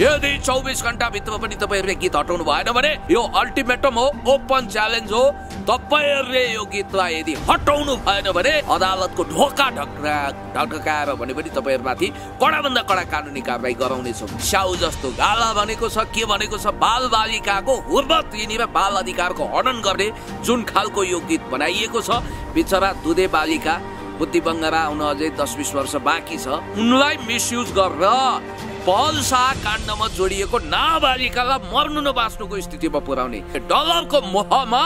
यदि 24 घंटा भित्र पनि तपाईहरुले गीत हटाउनु भएन भने यो अल्टिमेटम हो, ओपन च्यालेन्ज हो। तपाईहरुले यो गीतलाई यदि हटाउनु भएन भने अदालतको ढोका ढकढकाएर भने पनि तपाईहरुमाथि कडाभन्दा कडा कानुनी कारबाही गराउने छौं। स्याउ जस्तो गाला भनेको छ के भनेको छ बालबालिकाको हुर्मत लिने र बाल अधिकारको हनन गर्ने जुन खालको यो गीत बनाइएको छ। बिचरा दुधे बालिका बुद्धिबङ्गरा हुन अझै 10-20 वर्ष बाँकी छ, उनलाई मिसयुज गरेर पल्सा काण्डमा जोडिएको नाबालिकालाई मर्नु नबाच्नुको स्थितिमा पुर्याउने डलरको मोहमा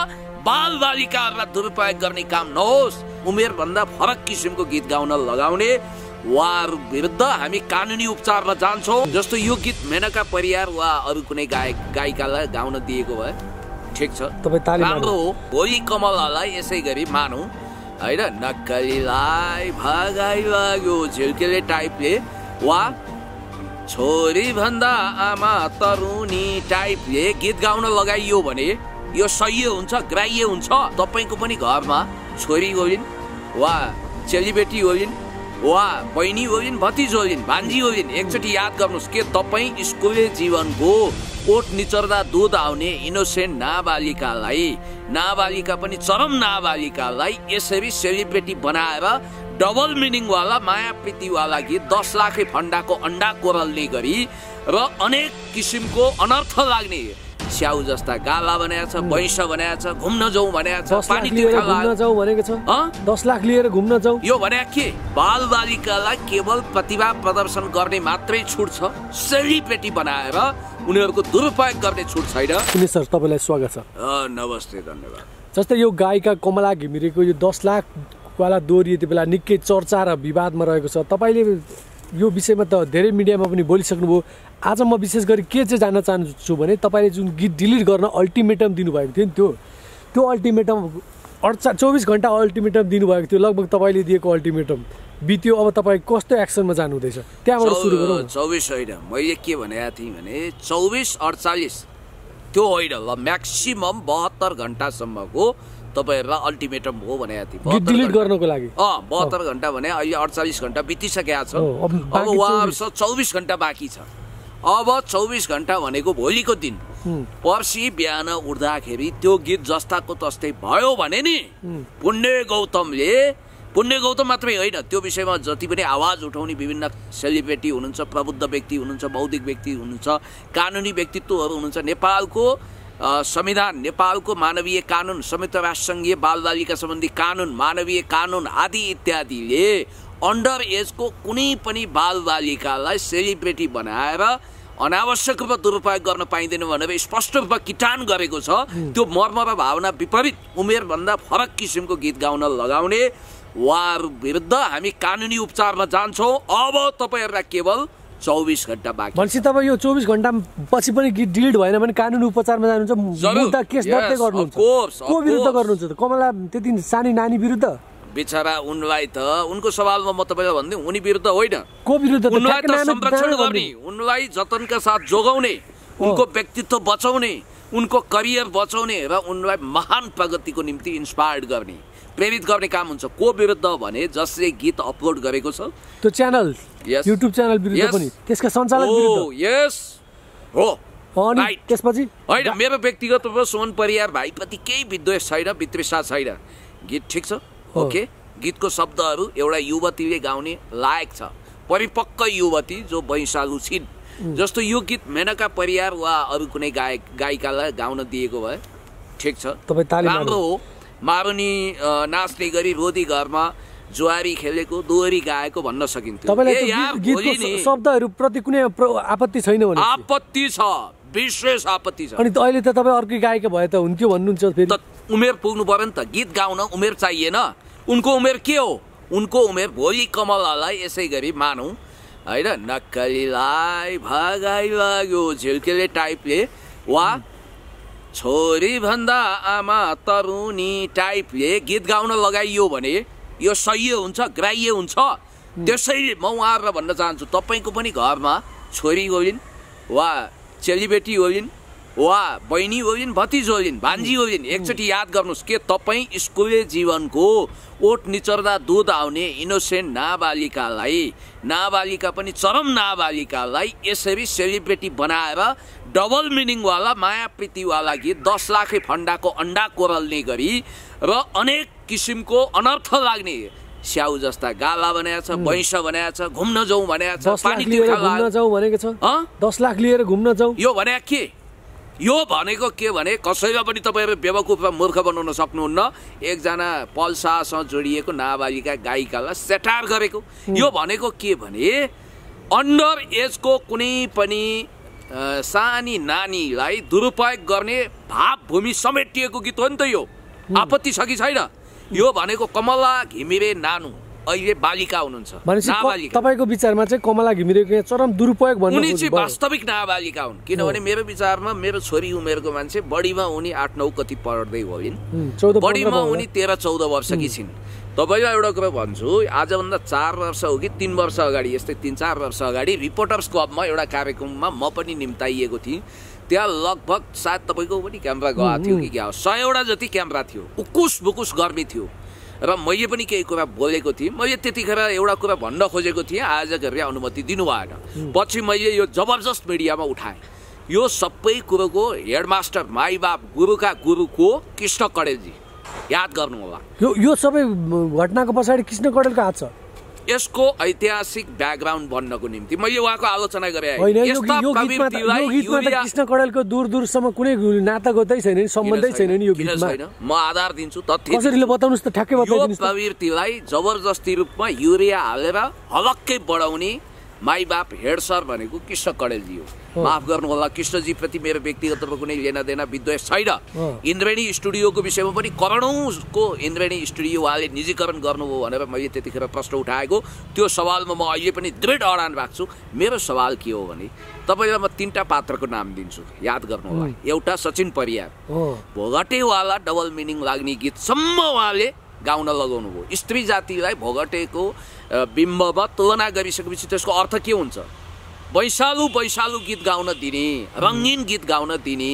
बालबालिकाहरूलाई दुरुपयोग गर्ने काम नहोस्। उमेरभन्दा फरक किसिमको गीत गाउन लगाउने वार विरुद्ध हामी कानुनी उपचारमा जान्छौँ। जस्तो यो गीत मेनका परियार वा अरू कुनै गायिकालाई गाउन दिएको भए ठिक छ, राम्रो हो। भोलि कमलालाई यसै गरी मानौ हैन, नक्कलीलाई भगाइ लाग्यो झिल्केले टाइपले वा छोरी भन्दा आमा तरुनी टाइपले गीत गाउन लगाइयो भने यो सही हुन्छ, ग्राह्य हुन्छ। तपाईको पनि घरमा छोरी होलिन वा चेलीबेटी होलिन वा बहिनी होलिन, भतिज होलिन, भान्जी होलिन, एकचोटि याद गर्नुस् के तपाई स्कुले जीवनको कोट निचर्दा दूध आउने इनोसेन्ट नाबालिकालाई, नाबालिका पनि चरम नाबालिकालाई यसरी सेलिब्रेटी बनाएर डबल मिनिङ वाला माया प्रीति वाला गीत 10 लाखे फन्डाको अन्डा कोरल्ने गरी र अनेक किसिमको अनर्थ लाग्ने स्याउ जस्ता गाला बनाएको छ, भैँस बनाएको छ, घुम्न जाऊ भनेको छ, पानी तिर्खा लाग्न जाऊ भनेको छ, 10 लाख लिएर घुम्न जाऊ। यो भनेको के बालबालिकालाई केवल प्रतिभा प्रदर्शन गर्ने मात्रै छुट छ, सेलिब्रेटी बनाएर उनीहरुको दुरुपयोग गर्ने छुट छैन। सुनिल सर तपाईलाई स्वागत छ। नमस्ते, धन्यवाद। जस्तै यो गायिका कमला घिमिरेको यो 10 लाख वाला दोहोरी त्यति बेला निकै चर्चा र विवादमा रहेको छ। तपाईले यो विषयमा त धेरै मिडियामा पनि बोलिसक्नुभयो। आज म विशेष गरी के चाहिँ जान्न चाहन्छु भने तपाईले जुन गीत डिलिट गर्न अल्टिमेटम दिनुभएको थियो नि, त्यो अल्टिमेटम 24 घण्टा अल्टिमेटम दिनुभएको थियो। लगभग तपाईँले दिएको अल्टिमेटम बित्यो, अब तपाईँ कस्तो एक्सनमा जानु हुँदैछ? त्यहाँबाट सुरु गरौँ। 24 होइन, मैले के भनेको थिएँ भने 24-48 त्यो होइन ल, म्याक्सिमम 72 घण्टासम्मको तपाईहरुलाई अल्टिमेटम हो भनेको थिएँ गीत डिलिट गर्नको लागि। 72 घण्टा भने अहिले 48 घण्टा बितिसकेको छ, अब उहाँहरु 24 घण्टा बाँकी छ। अब 24 घण्टा भनेको भोलिको दिन, पर्सि बिहान उठ्दाखेरि त्यो गीत जस्ताको तस्तै भयो भने नि पुण्य गौतम मात्रै होइन, त्यो विषयमा जति पनि आवाज उठाउने विभिन्न सेलिब्रेटी हुनुहुन्छ, प्रबुद्ध व्यक्ति हुनुहुन्छ, बौद्धिक व्यक्ति हुनुहुन्छ, कानुनी व्यक्तित्वहरु हुनुहुन्छ, नेपालको संविधान, नेपालको मानवीय कानुन, संयुक्त राष्ट्रसङ्घीय बालबालिका सम्बन्धी कानुन, मानवीय कानुन आदि इत्यादिले अन्डर एजको कुनै पनि बालबालिकालाई सेलिब्रेटी बनाएर अनावश्यक रूपमा दुरुपयोग गर्न पाइँदैन भनेर स्पष्ट रूपमा किटान गरेको छ। त्यो मर्म र भावना विपरीत उमेरभन्दा फरक किसिमको गीत गाउन लगाउने वार विरुद्ध हामी कानुनी उपचारमा जान्छौँ। अब तपाईँहरूलाई केवल 24 घण्टा बाँकी। भनेपछि तपाईँ यो 24 घण्टा पछि पनि गीत डिलिट भएन भने कानुनी उपचारमा जानुहुन्छ, मुद्दा केस दर्ता गर्नुहुन्छ। को विरुद्ध गर्नुहुन्छ त? कमला त्यति सानी नानी विरुद्ध? बिचरा उनलाई त उनको सवालमा म तपाईलाई भन्दिनँ उनी विरुद्ध होइन, को विरुद्ध? उनलाई त संरक्षण गर्ने, उनलाई जतनका साथ जोगाउने, उनको व्यक्तित्व बचाउने, उनको करियर बचाउने र उनलाई महान प्रगतिको निम्ति इन्स्पायर गर्ने, प्रेरित गर्ने काम हुन्छ। को विरुद्ध भने जसले गीत अपलोड गरेको छ त्यो च्यानल, युट्युब च्यानल विरुद्ध पनि, त्यसका सञ्चालक विरुद्ध। यस हो। अनि त्यसपछि हैन, मेरो व्यक्तिगत रूपमा सुमन परियार भाइप्रति केही विद्वेष छैन, वितृष्णा छैन। गीत ठिक छ, ओके, गीतको शब्दहरू एउटा युवतीले गाउने लायक छ, परिपक्व युवती जो वैशालु छिन्। जस्तो यो गीत मेनका परियार वा अरू कुनै गायिकालाई गाउन दिएको भए ठिक छ, राम्रो हो। मारुनी नाच्ने गरी रोदी घरमा जुवारी खेलेको दोहोरी गाएको भन्न सकिन्थ्यो। शब्दहरु प्रति कुनै आपत्ति छैन भने? आपत्ति छ, विशेष आपत्ति छ। अनि अहिले त तपाई अर्को गायक भए त हुन्थ्यो भन्नुहुन्छ। फेरि उमेर पुग्नु पर्यो नि त, गीत गाउन उमेर चाहिएन। उनको उमेर के हो? उनको उमेर भोलि कमलालाई यसै गरी मानौ हैन, नक्कलीलाई भगाइ लाग्यो झिल्केले टाइपले वा छोरी भन्दा आमा तरुनी टाइपले गीत गाउन लगाइयो भने यो सही हुन्छ, ग्राह्य हुन्छ। त्यसैले म उहाँहरूलाई भन्न चाहन्छु, तपाईँको पनि घरमा छोरी होलिन् वा चेलीबेटी होलिन् वा बहिनी होइन् भतिज होइन् भान्जी होइन् एकचोटि याद गर्नुस् के तपाई स्कूले जीवनको ओट निचर्दा दूध आउने इनोसेन्ट नाबालिका पनि चरम नाबालिकालाई यसरी सेलिब्रेटी बनाएर डबल मिनिङ वाला माया प्रीति वाला गीत 10 लाखै फण्डाको अंडा कोरल्ने गरी र अनेक किसिमको अनर्थ लाग्ने स्याउ जस्ता गाला बनाया छ भैंस बनाया छ घुम्न जाऊ बनाया छ पानी तिर्खा घुम्न जाऊ भनेको छ 10 लाख लिएर घुम्न जाऊ यो भने के यो भनेको के भने कसैले पनि तपाईहरु बेवकूफ र मूर्ख बनाउन सक्नुहुन्न। एकजना पल्सासँग जोडिएको नाबालिका गायिकालाई सेटार गरेको यो भनेको के भने अन्डर एज को कुनै पनि सानी नानीलाई दुरुपयोग गर्ने भाव भूमि समेटिएको गीत हो नि त यो आपत्ति छ कि छैन? यो भनेको कमला घिमिरे नानु अहिले बालिका हुनुहुन्छ नाबालिका। तपाईको विचारमा चाहिँ कमला घिमिरेको चरम दुरुपयोग भन्नु उनी चाहिँ वास्तविक नाबालिका हुन् किनभने मेरो विचारमा मेरो छोरी उमेरको मान्छे बडीमा उनी 8-9 कति पढ्दै होइन् 14 बडीमा उनी 13-14 वर्षकी छिन्। तपाईलाई एउटा कुरा भन्छु आजभन्दा 4 वर्ष अघि 3 वर्ष अगाडि यस्तै 3-4 वर्ष अगाडि रिपोर्टर्स क्लबमा एउटा कार्यक्रममा म पनि निम्ताइएको थिएँ। त्यहाँ लगभग सायद तपाईको पनि क्यामेरा गएको थियो कि क्या 100 वटा जति क्यामेरा थियो उकुस बुकुस गर्मी थियो र मैले पनि केही कुरा बोलेको थिएँ। मैले त्यतिखेर एउटा कुरा भन्न खोजेको थिएँ आयोजकहरूले अनुमति दिनु भएन। पछि मैले यो जबरजस्त मिडियामा उठाएँ। यो सबै कुरोको हेडमास्टर माई बाप गुरुका गुरुको कृष्ण कडेलजी याद गर्नु होला। यो सबै घटनाको पछाडी कृष्ण कडेलको हात छ। यसको ऐतिहासिक ब्याकग्राउन्ड भन्नको निम्ति मैले उहाँको आलोचना गरेँ। कृष्ण कडेलको दूरसम्म कुनै नाता गोतै छैन नि सम्बन्धै छैन नि यो गीतमा। म आधार दिन्छु तथ्य कसरीले बताउनुस् त ठ्याक्कै बताइदिनुस्। यो प्रवृत्तिलाई जबरजस्ती रूपमा युरिया हालेर हलक्कै बढाउने माई बाप हेड सर भनेको कृष्ण कडेलजी हो। माफ गर्नु होला कृष्णजी प्रति मेरो व्यक्तिगत रूपमा कुनै लेनादेना विद्वेष छैन। इन्द्रेणी स्टुडियोको विषयमा पनि करोडौंको इन्द्रेणी स्टुडियो उहाँले निजीकरण गर्नुभयो भनेर मैले त्यतिखेर प्रश्न उठाएको। त्यो सवालमा म अहिले पनि दृढ अडान राख्छु। मेरो सवाल के हो भने तपाईलाई म 3 पात्रको नाम दिन्छु याद गर्नु होला। एउटा सचिन परियार भोगटेवाला डबल मिनिङ लाग्ने गीतसम्म उहाँले गाउन लगाउनुभयो। स्त्री जातिलाई भोगटेको बिम्बमा तुलना गरिसकेपछि त्यसको अर्थ के हुन्छ? वैशालु वैशालु गीत गाउन दिने रंगीन गीत गाउन दिने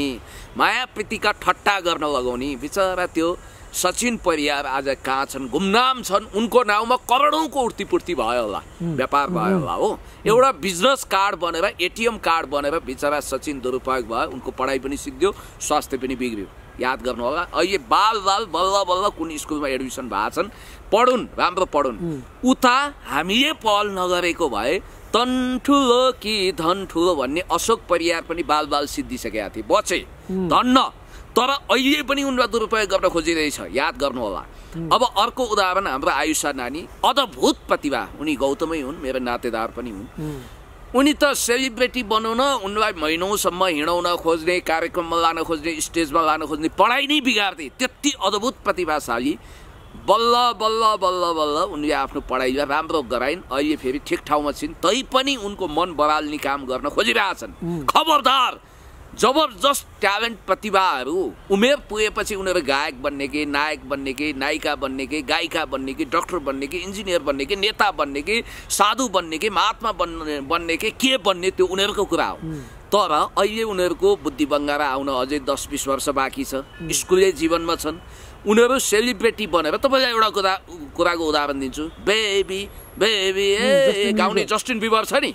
माया प्रीतिका ठट्टा गर्न लगाउने। बिचरा त्यो सचिन परियार आज कहाँ छन् गुमनाम छन्। उनको नाउँमा करोडौंको उर्तिपूर्ति भयो होला व्यापार भयो होला हो। एउटा बिजनेस कार्ड बनेर एटीएम कार्ड बनेर बिचरा सचिन दुरुपयोग भयो। उनको पढाइ पनि सिक्दियो स्वास्थ्य पनि बिग्रियो। याद गर्नु होला अहिले बाल बाल बल्ल बल्ल कुन स्कुलमा एडमिसन भएछन् पढुन् राम्रो पढुन्। उता हामीले पहल नगरेको भए तन ठुलो कि धन ठुलो भन्ने अशोक परियार पनि बाल बाल सिद्धिसकेका थिए बचे धन्न। तर अहिले पनि उनलाई दुरुपयोग गर्न खोजिरहेछ याद गर्नु होला। अब अर्को उदाहरण हाम्रो आयुषा नानी अद्भुत प्रतिभा उनी गौतमै हुन् मेरो नातेदार पनि हुन्। उनी त सेलिब्रेटी बनाउन उनलाई महिनौसम्म हिँडाउन खोज्ने कार्यक्रममा लान खोज्ने स्टेजमा लान खोज्ने पढाइ नै बिगार्थे। त्यति अद्भुत प्रतिभाशाली बल्ल बल्ल बल्ल बल्ल उनले आफ्नो पढाइलाई राम्रो गराइन्। अहिले फेरि ठिक ठाउँमा छिन् तैपनि उनको मन बराल्ने काम गर्न खोजिरहेछन्। खबरदार जबरजस्त ट्यालेन्ट प्रतिभाहरू उमेर पुगेपछि उनीहरू गायक बन्ने कि नायक बन्ने कि नायिका बन्ने कि गायिका बन्ने कि डाक्टर बन्ने कि इन्जिनियर बन्ने कि नेता बन्ने कि साधु बन्ने कि महात्मा बन्ने के बन्ने त्यो उनीहरूको कुरा हो। तर अहिले उनीहरूको बुद्धि बङ्गारा आउन अझै 10-20 वर्ष बाँकी छ। स्कुलले जीवनमा छन् उनीहरू सेलिब्रेटी बनेर। तपाईँलाई एउटा कुराको उदाहरण दिन्छु बेबी बेबी ए गाउने जस्टिन बिबर छ नि।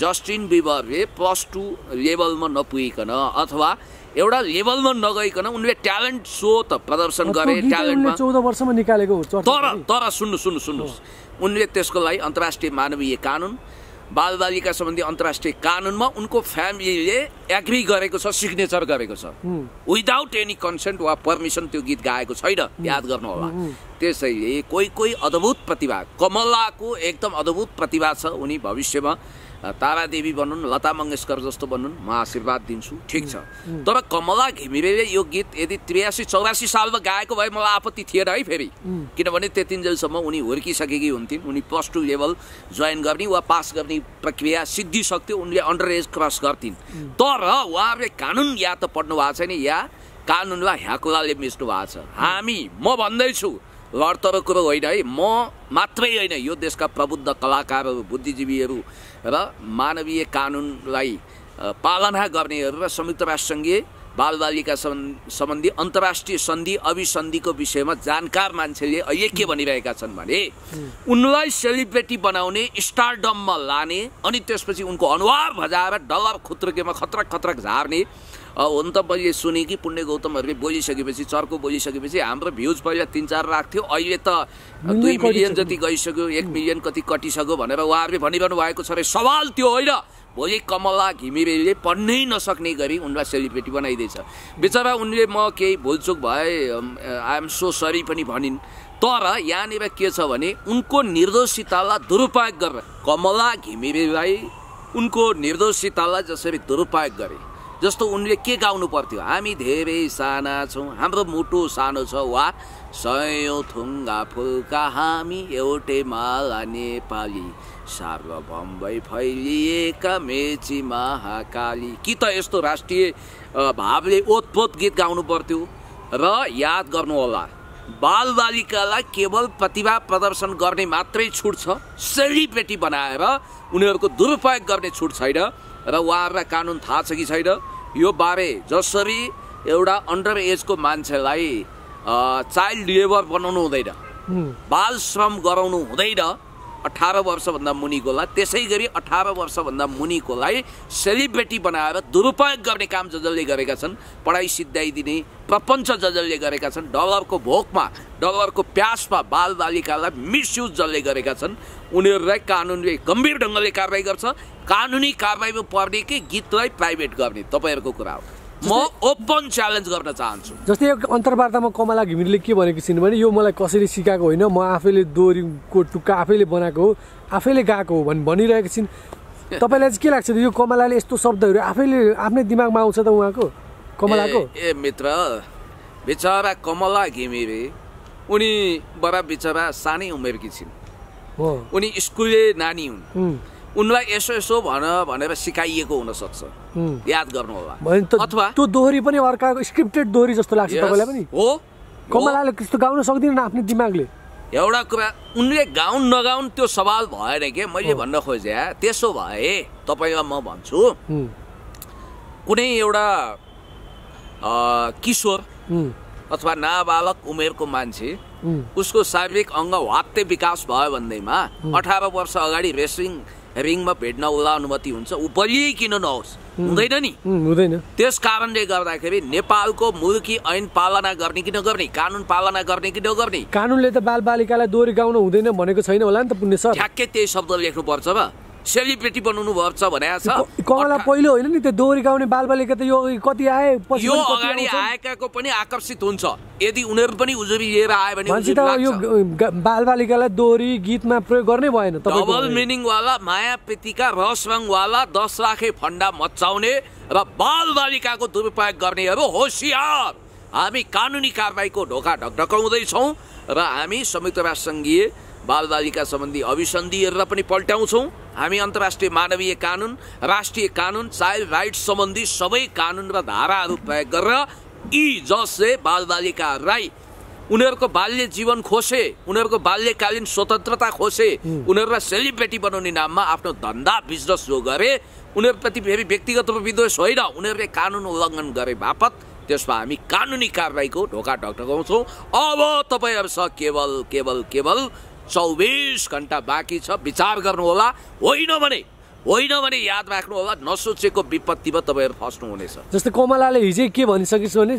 जस्टिन बिबरले +2 लेभलमा नपुगिकन अथवा एउटा लेभलमा नगइकन उनले ट्यालेन्ट सो त प्रदर्शन गरे ट्यालेन्टमा 14 वर्षमा निकालेको हो। तर सुन्नुहोस् उनले त्यसको लागि अन्तर्राष्ट्रिय मानवीय कानुन बालबालिका सम्बन्धी अन्तर्राष्ट्रिय कानुनमा उनको फ्यामिलीले एग्री गरेको छ सिग्नेचर गरेको छ विदाउट एनी कन्सेन्ट वा पर्मिसन त्यो गीत गाएको छैन याद गर्नु होला। त्यसैले कोही अद्भुत प्रतिभा कमलाको एकदम अद्भुत प्रतिभा छ। उनी भविष्यमा तारा देवी बनुन् लता मंगेशकर जस्तो बनुन् म आशीर्वाद दिन्छु ठीक छ। तर कमला घिमिरेले यो गीत यदि 83-84 सालमा गाएको भए मलाई आपत्ति थिएन है फेरि किनभने त्यतिन्जेलसम्म उनी हुर्किसकेकी हुन्थिन्। उनी +2 लेभल जोइन गर्ने वा पास गर्ने प्रक्रिया सिद्धिसक्थ्यो। उनले अन्डर एज क्रस गर्थिन्। तर उहाँहरूले कानुन या त पढ्नु भएको छैन या कानुनलाई ह्याकुलाले मिच्नु भएको छ। हामी म भन्दैछु लडतर कुरो होइन है म मात्रै होइन यो देशका प्रबुद्ध कलाकारहरू बुद्धिजीवीहरू र मानवीय कानुनलाई पालना गर्नेहरू र संयुक्त राष्ट्रसङ्घीय बाल बालिका संबंधी अंतर्राष्ट्रीय संधि अभिसंधि को विषय में जानकार मान्छेले अहिले के भनिरहेका छन् भने उनलाई सेलिब्रेटी बनाउने स्टारडममा लाने अनि त्यसपछि उनको अनुहार भजाएर डलर खुत्रकेमा खतरक खतरक झार्ने। हुन त मैले सुने कि पुण्य गौतमहरुले बोलिसकेपछि चर्को बोलिसकेपछि हाम्रो भ्यूज पहिला 3-4 राख्थ्यो, अहिले त 2 मिलियन जति गइसक्यो, 1 मिलियन कति कटिसक्यो भनेर उहाँहरुले भनिरहनु भएको छ। सवाल त्यो होइन, भोलि कमला घिमिरेले पढ्नै नसक्ने गरी उनलाई सेलिब्रेटी बनाइदिएछ। बेचारा उनले म केही भुलचुक भए आई एम सो सरी पनि भनिन्, तर यहाँनिर के छ भने उनको निर्दोषितालाई दुरुपयोग गरे। कमला घिमिरेलाई उनको निर्दोषितालाई जसरी दुरुपयोग गरे जस्तो उनले के गाउनु पर्थ्यो, हामी धेरै साना छौं, हाम्रो मुटु सानो छ, वा सयौं थुङ्गा फुल्का हामी एउटै माला नेपाली, सार्वभौम भई फैलिएका मेची महाकाली। कि त यस्तो राष्ट्रिय भावले ओतपोत गीत गाउनु पर्थ्यो। र याद गर्नु होला, बालबालिकालाई केवल प्रतिभा प्रदर्शन गर्ने मात्रै छुट छ, सेलिब्रेटी बनाएर उनीहरुको दुरुपयोग गर्ने छुट छैन। र उहाँहरुलाई कानून थाहा छ कि छैन यो बारे, जसरी एउटा अन्डर एजको मान्छेलाई चाइल्ड लेबर बनाउनु हुँदैन, बाल श्रम गराउनु हुँदैन, 18 वर्ष भन्दा मुनिकोलाई, त्यसै गरी 18 वर्ष भन्दा मुनिकोलाई सेलिब्रेटी बनाएर दुरुपयोग गर्ने काम जजले गरेका छन्। पढाइ सिद्ध्याइदिने प्रपञ्च जजले गरेका छन्। डलरको भोकमा, डलरको प्यासमा बालबालिकालाई मिसयुज जसले गरेका छन्, उनीहरूलाई कानुनले गम्भीर ढंगले कारबाही गर्छ। कानुनी कारबाहीमा पर्ने कि गीतलाई प्राइभेट गर्ने तपाईहरुको कुरा हो। म ओपन च्यालेन्ज गर्न चाहन्छु। जस्तै एक अन्तर्वार्तामा कमला घिमिरेले के भनेको छिन् भने यो मलाई कसैले सिकाएको होइन, म आफैले दोरीको टुक्का आफैले बनाएको हो, आफैले गाएको हो भनिरहेको छिन्। तपाईलाई चाहिँ के लाग्छ यो कमलाले यस्तो शब्दहरू आफैले आफ्नै दिमागमा आउँछ त उहाँको कमलाको? ए मित्र, बिचरा कमला घिमिरे उनी बडा बिचरा सानै उमेरकी छिन्, उनी स्कुले नानी हुन्, उनलाई यसो यसो भनेर सिकाइएको हुन सक्छ, याद गर्नु होला। अथवा त्यो दोहोरी पनि अर्काको स्क्रिप्टेड दोहोरी जस्तो लाग्छ तपाईलाई पनि? हो, कमलाले त्यस्तो गाउन सक्दिन आफ्नो दिमागले। एउटा कुरा उनले गाउन नगाउन त्यो सवाल भएन के, मैले भन्न खोजे त्यसो भए तपाईलाई म भन्छु, कुनै एउटा किशोर अथवा नाबालक उमेरको मान्छे उसको शारीरिक अंग वात्ते विकास भयो भन्दैमा 18 वर्ष अगाडि रेसिङ रिङमा भेट्न उला अनुमति हुन्छ, उ बलियै किन नहोस्, हुँदैन नि, हुँदैन। त्यस कारणले गर्दाखेरि नेपालको मुलुकी ऐन पालना गर्ने कि नगर्ने, कानुन पालना गर्ने कि नगर्ने, कानुनले त बालबालिकालाई दोहोरी गाउन हुँदैन भनेको छैन होला नि त पुण्य सर? ठ्याक्कै त्यही शब्द लेख्नु पर्छ र सेलिब्रेटी बनाउनु पर्छ भनेको छ। कमला पहिलो होइन नि त्यो दोहोरी गाउने बालबालिका त यो कति आए पछि यो अगाडि आएकाको पनि आकर्षित हुन्छ, यदि उनीहरु पनि उजुरी लिएर आए भने उजुरी लाग्छ। बालबालिकालाई दोहोरी गीतमा प्रयोग गर्ने भएन तपाईको। डबल मिनिङ वाला, माया प्रीतिका रसरङ वाला, 10 लाखे फन्डा मचाउने र बालबालिकाको दुरुपयोग गर्नेहरु होशियार, हामी कानुनी कारबाहीको ढोका ढकढकाउँदै छौं र हामी संयुक्त राष्ट्र संघीय बालबालिका संबंधी अभिसन्धिहरुलाई पनि पल्टाउँछौं। हामी अन्तर्राष्ट्रिय मानवीय कानून, राष्ट्रिय कानून, चाइल्ड राइट्स संबंधी सबै कानून र धाराहरु प्रयोग गरेर यी जसले बालबालिकालाई उनीहरुको बाल्य जीवन खोसे, उनीहरुको बाल्यकालीन स्वतन्त्रता खोसे, उनीहरुलाई सेलिब्रेटी बनाउने नाममा आफ्नो धन्दा बिजनेस जो गरे, उनीहरुप्रति फेरि व्यक्तिगत रूपमा विद्वेष होइन, उनीहरुले कानून उल्लङ्घन गरे बापत त्यसमा हामी कानुनी कारबाहीको ढोका ढकढकाउँछौं। अब तपाईहरुसँग केवल 24 घण्टा बाँकी छ, विचार गर्नु होला, होइन भने याद राख्नु होला, नसोचेको विपत्तिमा तपाईहरु फस्नु हुनेछ। जस्तै कमलाले हिजै के भनिसकेछ भने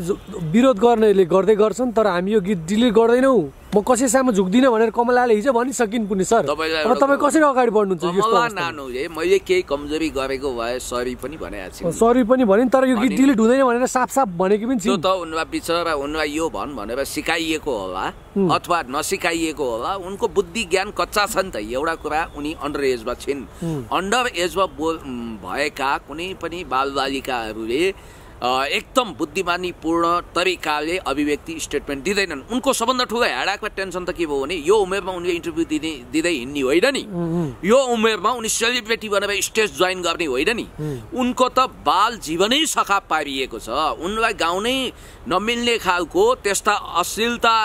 विरोध गर्नेले गर्दै गर्छन् तर हामी यो गीत डिलिट गर्दैनौ, म कसैसँग झुक्दिन भनेर कमलाले हिजो भनिसकिन् पुनि सर। अब तपाई कसरी अगाडि बढ्नुहुन्छ? कमला नानुले मैले केही कमजोरी गरेको भए सरी पनि भनेछ, सरी पनि भनिन्, तर यो गीत डिलिट हुँदैन भनेर साफसाफ भनेकी पनि छिन्। त्यो त उनलाई बिचरा उनलाई यो भन् भनेर सिकाइएको होला अथवा नसिकाइएको होला, उनको बुद्धि ज्ञान कच्चा छ नि त। एउटा कुरा उनी अन्डर एजमा छिन्, अन्डर एजमा भएका कुनै पनि बालबालिकाहरुले एकदम बुद्धिमानीपूर्ण तरिकाले अभिव्यक्ति स्टेटमेन्ट दिँदैनन्। उनको सबभन्दा ठुलो हेडाक र टेन्सन त के भयो भने यो उमेरमा उनले इन्टरभ्यू दिँदै हिँड्ने होइन नि, यो उमेरमा उनी सेलिब्रेटी बनेर स्टेज जोइन गर्ने होइन नि, उनको त बाल जीवनै सखाप पारिएको छ। उनलाई गाउनै नमिल्ने खालको त्यस्ता अश्लीलता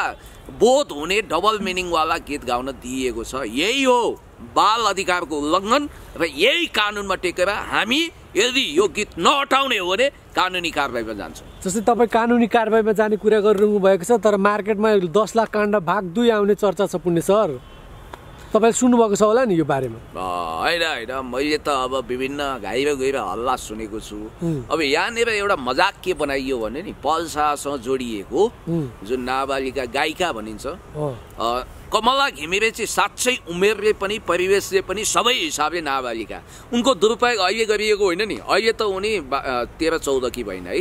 बोध हुने डबल मिनिङवाला गीत गाउन दिएको छ। यही हो बाल अधिकारको उल्लङ्घन र यही कानुनमा टेकेर हामी यदि यो गीत नहटाउने हो भने कानुनी कारबाहीमा जान्छ। जस्तै तपाईँ कानुनी कारबाहीमा जाने कुरा गरिरहनु भएको छ, तर मार्केटमा 10 लाख काण्ड भाग 2 आउने चर्चा छ। पुण्य सर, तपाईले सुन्नुभएको छ होला नि यो बारेमा? हैन हैन, मैले त अब विभिन्न घाइबे गएर हल्ला सुनेको छु। अब यहाँनिर एउटा मजाक के बनाइयो भने नि, पल्सासँग जोडिएको जुन नाबालिका गायिका भनिन्छ कमला घिमिरे चाहिँ साँच्चै उमेरले पनि परिवेशले पनि सबै हिसाबले नाबालिका। उनको दुरुपयोग अहिले गरिएको होइन नि। अहिले त उनी 13-14 कि भएन है,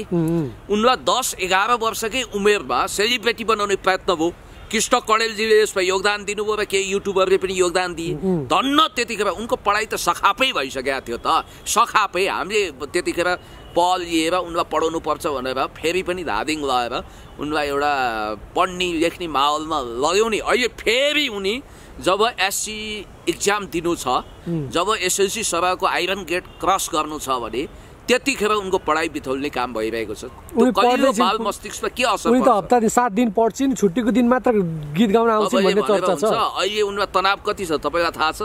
उनलाई 10-11 वर्षकै उमेरमा सेलिब्रेटी बनाउने प्रयत्न भयो। कृष्ण कडेलजीले यसमा योगदान दिनुभयो र केही युट्युबरले पनि योगदान दिए। धन्न त्यतिखेर उनको पढाइ त सखापै भइसकेको थियो त, सखापै। हामीले त्यतिखेर पल लिएर उनलाई पढाउनु पर्छ भनेर फेरि पनि धादिङ लगाएर उनलाई एउटा पढ्ने लेख्ने माहौलमा लग्यौँ नि। अहिले फेरि उनी जब एससी एक्जाम दिनु छ, जब एसएलसी सभाको आइरन गेट क्रस गर्नु छ भने त्यतिखेर उनको पढाइ बिथोल्ने काम भइरहेको छ। कहिलेको बाल मस्तिष्कमा के असर पर्छ? उनी त हप्ताले 7 दिन पढ्छिन्, छुट्टीको दिन मात्र गीत गाउन आउँछिन् भन्ने चर्चा छ। अहिले उनमा तनाव कति छ तपाईलाई थाहा छ?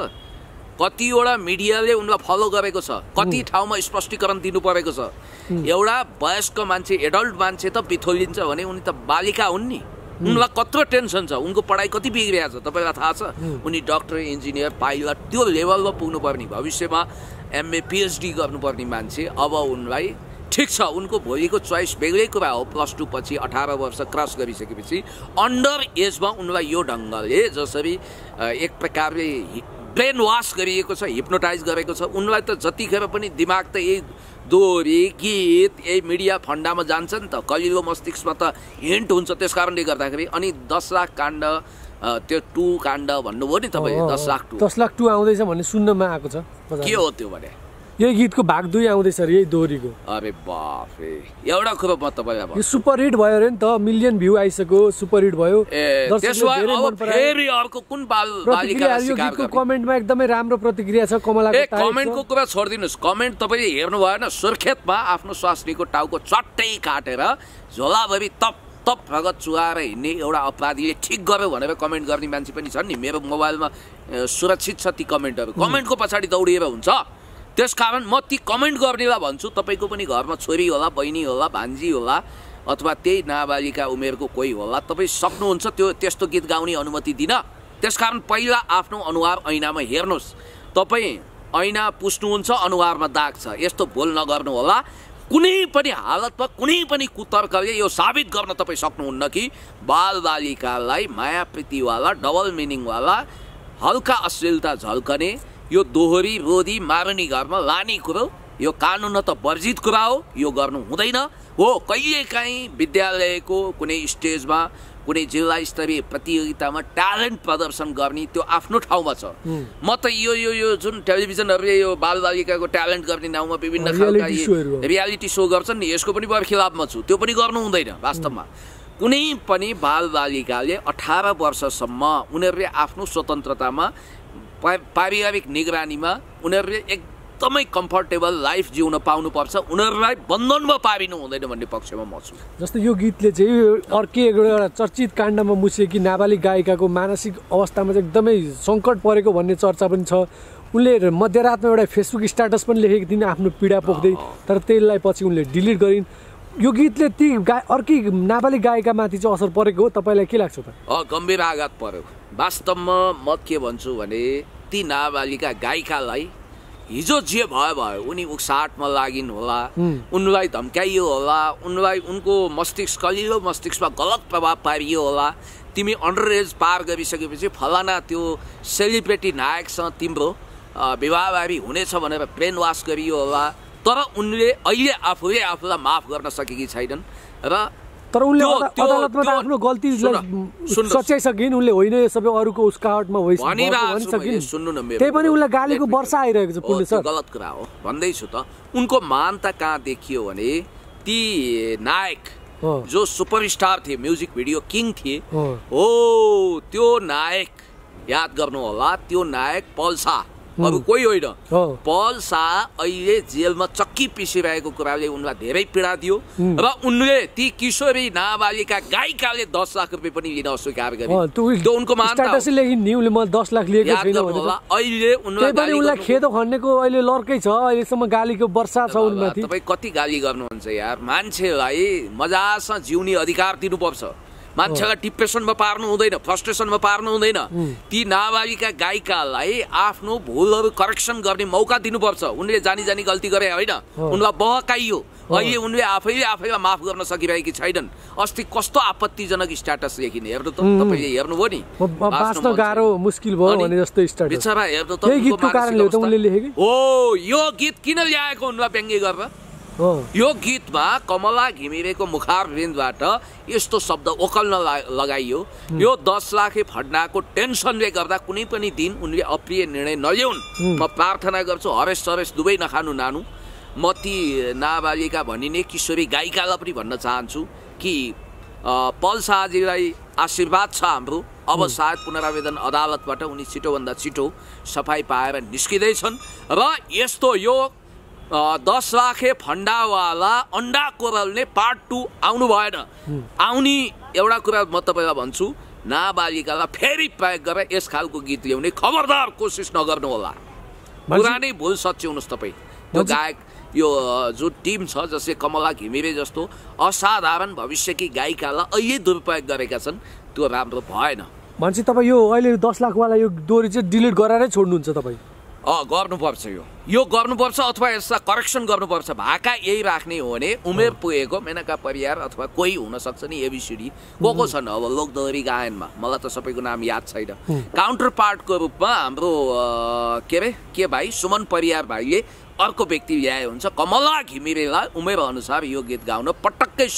कतिवटा मिडियाले उनलाई फलो गरेको छ, कति ठाउँमा स्पष्टीकरण दिनु परेको छ। एउटा वयस्क मान्छे, एडल्ट मान्छे त बिथोलिन्छ भने उनी त बालिका हुन् नि। उनलाई कत्रो टेन्सन छ, उनको पढाइ कति बिग्रिएको छ तपाईलाई थाहा छ? उनी डाक्टर, इन्जिनियर, पाइलट त्यो लेभलमा पुग्नुपर्ने, भविष्यमा एमए पीएचडी गर्नुपर्ने मान्छे। अब उनलाई ठिक छ, उनको भोलिको चोइस बेग्लै कुरा हो। +2 पछि 18 वर्ष क्रस गरिसकेपछि अन्डर एजमा उनलाई यो ढङ्गले जसरी एक प्रकारले ब्रेन वास गरिएको छ, हिप्नोटाइज गरेको छ, उनलाई त जतिखेर पनि दिमाग त यही दोहोरी गीत, यही मिडिया फन्डामा जान्छ नि त। कलिलो मस्तिष्कमा त हिन्ट हुन्छ। त्यस कारणले गर्दाखेरि अनि 10 लाख काण्ड, त्यो 2 काण्ड भन्नुभयो नि तपाईँ, 10 लाख 2 आउँदैछ भन्ने सुन्नमा आएको छ। के हो त्यो भने? यही गीतको भाग 2 आउँदैछ यही दोहोरीको। अरे बाफ रे, एउटा कुरा म तपाईँलाई भन्छु, यो सुपर हिट भयो रे नि त, मिलियन भ्यू आइसक्यो, सुपर हिट भयो। त्यसमा अब फेरि अर्को कुन बालिकाले स्वीकार गर्यो? कमेन्टमा एकदमै राम्रो प्रतिक्रिया छ कमलाको। कमेन्टको कुरा छोड्दिनुस्, कमेन्ट तपाईले हेर्नु भएन। सुर्खेतमा आफ्नो स्वास्नीको टाउको चट्टै काटेर झोलाभरि तप तप रगत चुहाएर हिँड्ने एउटा अपराधीले ठिक गर्यो भनेर कमेन्ट गर्ने मान्छे पनि छन् नि। मेरो मोबाइलमा सुरक्षित छ ती कमेन्टहरू, कमेन्टको पछाडि दौडिएर हुन्छ। त्यस कारण म ती कमेन्ट गर्नेलाई भन्छु, तपाईँको पनि घरमा छोरी होला, बहिनी होला, भान्जी होला, अथवा त्यही नाबालिका उमेरको कोही होला, तपाईँ सक्नुहुन्छ त्यो त्यस्तो गीत गाउने अनुमति दिन। त्यस कारण पहिला आफ्नो अनुहार ऐनामा हेर्नुहोस्। तपाईँ ऐना पुस्नुहुन्छ, अनुहारमा दाग छ, यस्तो भुल नगर्नु होला। कुनै पनि हालतमा कुनै पनि कुतर्कले यो साबित गर्न तपाईँ सक्नुहुन्न कि बालबालिकालाई माया प्रीतिवाला, डबल मिनिङवाला, हल्का अश्लीलता झल्कने, यो दोहोरी रोधी मारुनी घरमा लाने कुरो यो कानुन त वर्जित कुरा हो, यो गर्नु हुँदैन हो। कहिलेकाहीँ विद्यालयको कुनै स्टेजमा, कुनै जिल्ला स्तरीय प्रतियोगितामा ट्यालेन्ट प्रदर्शन गर्ने त्यो आफ्नो ठाउँमा छ। म त यो जुन टेलिभिजनहरूले यो बालबालिकाको ट्यालेन्ट गर्ने नाउँमा विभिन्न खालका रियालिटी शो गर्छन् नि, यसको पनि बर खिलाफमा छु। त्यो पनि गर्नु हुँदैन। वास्तवमा कुनै पनि बालबालिकाले 18 वर्षसम्म उनीहरूले आफ्नो स्वतन्त्रतामा, पारिवारिक निगरानीमा उनीहरूले एकदमै कम्फर्टेबल लाइफ जिउन पाउनुपर्छ। उनीहरूलाई बन्धनमा पारिनु हुँदैन भन्ने पक्षमा म छु। जस्तो यो गीतले चाहिँ अर्कै एउटा चर्चित काण्डमा मुसेकी नाबालिग गायिकाको मानसिक अवस्थामा चाहिँ एकदमै सङ्कट परेको भन्ने चर्चा पनि छ। उनले मध्यरातमा एउटा फेसबुक स्ट्याटस पनि लेखेको थिइन् आफ्नो पीडा पोख्दै, तर त्यसलाई पछि उनले डिलिट गरिन्। यो गीतले ती अर्कै नाबालिग गायिकामाथि चाहिँ असर परेको हो, तपाईँलाई के लाग्छ त? गम्भीर आघात पर्यो। वास्तवमा म के भन्छु भने ती नाबालिका गायिकालाई हिजो जे भयो, उनी उक्साटमा लागिन् होला, उनलाई धम्काइयो होला, उनलाई उनको मस्तिष्क, कलिलो मस्तिष्कमा गलत प्रभाव पारियो होला। तिमी अन्डर एज पार गरिसकेपछि फलाना त्यो सेलिब्रेटी नायकसँग तिम्रो विवाहबारी हुनेछ भनेर ब्रेन वास गरियो होला। तर उनले अहिले आफूले आफूलाई माफ गर्न सकेकी छैनन् र तर उनले अदालतमा आफ्नो गल्तीलाई सच्याइसकिन्। उनले होइन यो सबै अरूको उस्कावटमा भइसक्यो, सुन्नु न मेरो, त्यही पनि उनलाई गालीको वर्षा आइरहेको छ। पुण्य सर, गलत कुरा हो भन्दैछु त। उनको महानता कहाँ देखियो भने ती नायक जो सुपरस्टार थिए, म्युजिक भिडियो किङ थिए हो, त्यो नायक याद गर्नु होला, त्यो नायक पल्सा अब कोही होइन पल शाह अहिले जेलमा चक्की पिसिरहेको कुराले उनलाई धेरै पीडा दियो र उनले ती किशोरी नाबालिका गायिकाले 10 लाख रुपैयाँ पनि लिन अस्वीकार गरे। त्यो उनको मान्यता हो। स्ट्याटसले लेखिन न्यूले म 10 लाख लिएको छैन भनेर अहिले उनलाई खेदो खन्नेको अहिले लर्कै छ। अहिलेसम्म गालीको वर्षा छ उनमाथि। तपाई कति गाली गर्नुहुन्छ यार। मान्छेलाई मजासँग जिउने अधिकार दिनुपर्छ। मान्छेलाई डिप्रेसनमा पार्नु हुँदैन, फ्रस्ट्रेसनमा पार्नु हुँदैन। ती नाबालिका गायिकालाई आफ्नो भूलहरु करेक्सन गर्ने मौका दिनुपर्छ। उनले जानी जानी गल्ती गरे हैन, उनलाई बहकाइयो। अहिले उनले आफैले आफैमा माफ गर्न सकिरहेकी छैनन्। अस्ति कस्तो आपत्तिजनक स्ट्याटस लेखिने हेर्नु त। तपाईले हेर्नु भो नि बास्न गाह्रो मुस्किल भयो भने जस्तो स्ट्याटस बिचरा हेर्नु त। उनको कारणले त उनले लेखेकी हो यो गीत किन ल्याएको उनलाई व्यङ्ग्य गर्न। यो गीतमा कमला घिमिरेको मुखारबिन्दबाट यस्तो शब्द ओकल्न लगाइयो। यो 10 लाख फड्नाको टेन्सनले गर्दा कुनै पनि दिन उनले अप्रिय निर्णय नलिउन् म प्रार्थना गर्छु। हरेश सरेश दुबै नखानु नानु। म ती नाबालिका भनिने किशोरी गायिकालाई पनि भन्न चाहन्छु कि पल शाहजीलाई आशीर्वाद छ हाम्रो। अब सायद पुनरावेदन अदालतबाट उनी छिटोभन्दा छिटो सफाई पाएर निस्किँदैछन् र यस्तो यो 10 लाखे फन्डावाला अन्डा कोरलले पार्ट 2 आउनु भएन। आउने एउटा कुरा म तपाईलाई भन्छु, नाबालिकालाई फेरि प्रयोग गरेर यस खालको गीत ल्याउने खबरदार कोसिस नगर्नु होला। पुरानै भूल सच्याउनुस् तपाई। त्यो गायक यो जो टिम छ जसले कमला घिमिरे जस्तो असाधारण भविष्यकी गायिकालाई अहिले दुरुपयोग गरेका छन् त्यो राम्रो भएन। भन्छ तपाई यो अहिले 10 लाखवाला यो दोरी चाहिँ डिलिट गराएरै छोड्नुहुन्छ तपाई। गर्नुपर्छ यो गर्नुपर्छ अथवा यसलाई करेक्सन गर्नुपर्छ। भाका यही राख्ने हो भने उमेर पुगेको मेनका परियार अथवा कोही हुन सक्छ नि। एबीसीडी को को छन् अब लोकदोहोरी गायनमा मलाई त सबैको नाम याद छैन। काउन्टर पार्टको रूपमा हाम्रो के भाइ सुमन परियार भाइले अर्को व्यक्ति ल्याए हुन्छ। कमला घिमिरेलाई उमेर अनुसार यो गीत गाउन पटक्कै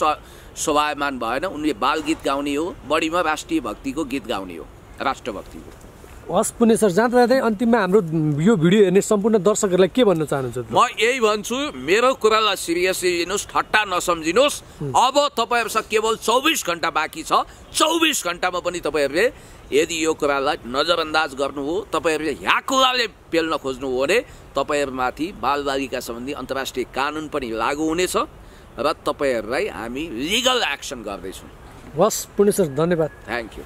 स्वायमान भएन। उनले बाल गीत गाउने हो, बढीमा राष्ट्रिय भक्तिको गीत गाउने हो, राष्ट्रभक्तिको। हस् पुने सर, जाँदा जाँदै अन्तिममा हाम्रो यो भिडियो हेर्ने सम्पूर्ण दर्शकहरूलाई के भन्न चाहनुहुन्छ? म यही भन्छु, मेरो कुरालाई सिरियसली लिनुहोस्, ठट्टा नसम्झिनुहोस्। अब तपाईहरुसँग केवल 24 घण्टा बाँकी छ। 24 घण्टामा पनि तपाईहरुले यदि यो कुरालाई नजरअन्दाज गर्नु हो, तपाईहरुले याकुलाले पेल्न खोज्नु हो भने तपाईहरुमाथि बालबालिका सम्बन्धी अन्तर्राष्ट्रिय कानुन पनि लागू हुनेछ र तपाईहरुलाई हामी लिगल एक्सन गर्दै छौं। हस् पुने सर, धन्यवाद। Thank you.